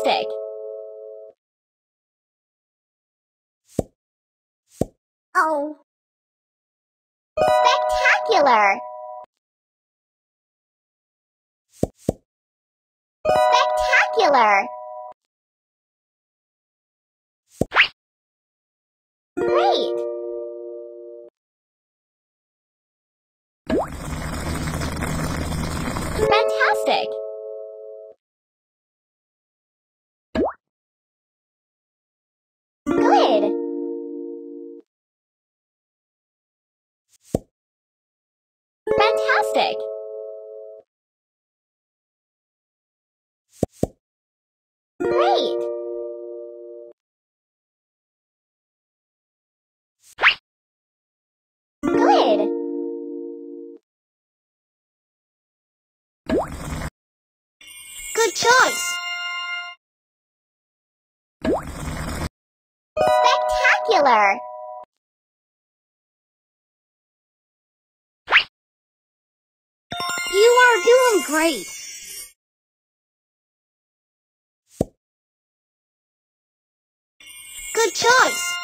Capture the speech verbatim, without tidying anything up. stick. Oh. Spectacular. Spectacular. Great. Fantastic. Good. Fantastic. Great. Good. Good choice! Spectacular! You are doing great! Good choice!